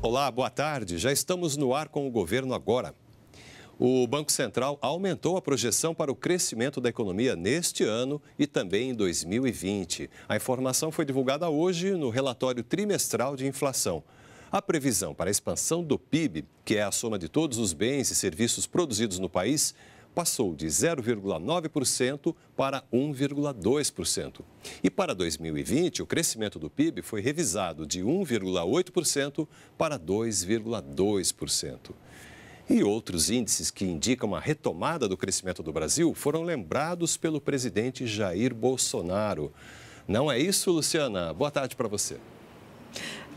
Olá, boa tarde. Já estamos no ar com o governo agora. O Banco Central aumentou a projeção para o crescimento da economia neste ano e também em 2020. A informação foi divulgada hoje no relatório trimestral de inflação. A previsão para a expansão do PIB, que é a soma de todos os bens e serviços produzidos no país, passou de 0,9% para 1,2%. E para 2020, o crescimento do PIB foi revisado de 1,8% para 2,2%. E outros índices que indicam a retomada do crescimento do Brasil foram lembrados pelo presidente Jair Bolsonaro. Não é isso, Luciana? Boa tarde para você.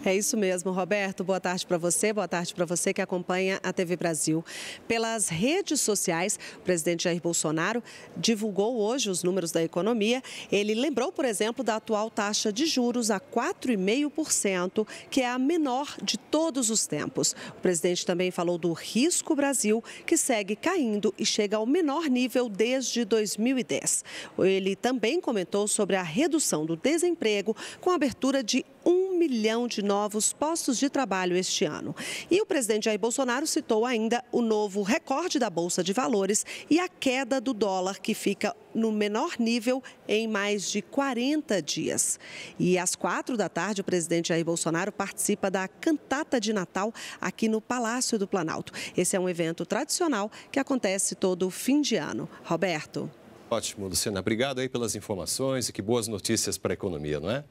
É isso mesmo, Roberto. Boa tarde para você que acompanha a TV Brasil. Pelas redes sociais, o presidente Jair Bolsonaro divulgou hoje os números da economia. Ele lembrou, por exemplo, da atual taxa de juros a 4,5%, que é a menor de todos os tempos. O presidente também falou do risco Brasil, que segue caindo e chega ao menor nível desde 2010. Ele também comentou sobre a redução do desemprego com a abertura de 1 milhão de novos postos de trabalho este ano. E o presidente Jair Bolsonaro citou ainda o novo recorde da Bolsa de Valores e a queda do dólar, que fica no menor nível em mais de 40 dias. E às 16h, o presidente Jair Bolsonaro participa da Cantata de Natal aqui no Palácio do Planalto. Esse é um evento tradicional que acontece todo fim de ano. Roberto. Ótimo, Luciana. Obrigado aí pelas informações e que boas notícias para a economia, não é?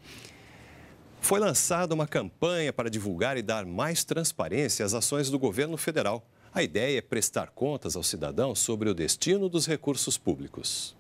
Foi lançada uma campanha para divulgar e dar mais transparência às ações do governo federal. A ideia é prestar contas ao cidadão sobre o destino dos recursos públicos.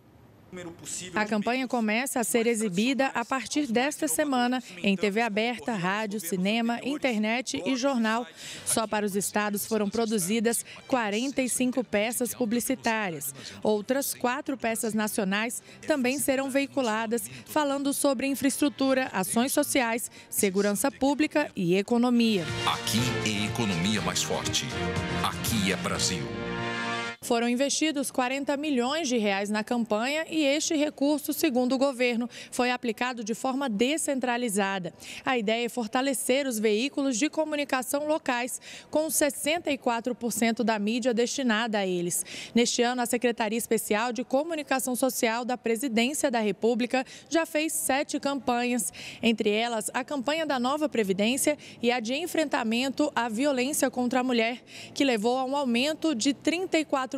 A campanha começa a ser exibida a partir desta semana em TV aberta, rádio, cinema, internet e jornal. Só para os estados foram produzidas 45 peças publicitárias. Outras 4 peças nacionais também serão veiculadas, falando sobre infraestrutura, ações sociais, segurança pública e economia. Aqui é economia mais forte. Aqui é Brasil. Foram investidos 40 milhões de reais na campanha e este recurso, segundo o governo, foi aplicado de forma descentralizada. A ideia é fortalecer os veículos de comunicação locais, com 64% da mídia destinada a eles. Neste ano, a Secretaria Especial de Comunicação Social da Presidência da República já fez 7 campanhas, entre elas a campanha da Nova Previdência e a de enfrentamento à violência contra a mulher, que levou a um aumento de 34%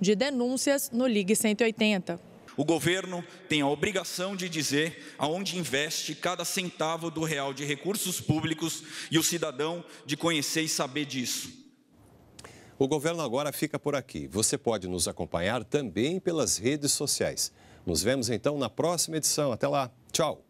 de denúncias no Ligue 180. O governo tem a obrigação de dizer aonde investe cada centavo do real de recursos públicos e o cidadão de conhecer e saber disso. O governo agora fica por aqui. Você pode nos acompanhar também pelas redes sociais. Nos vemos então na próxima edição. Até lá. Tchau.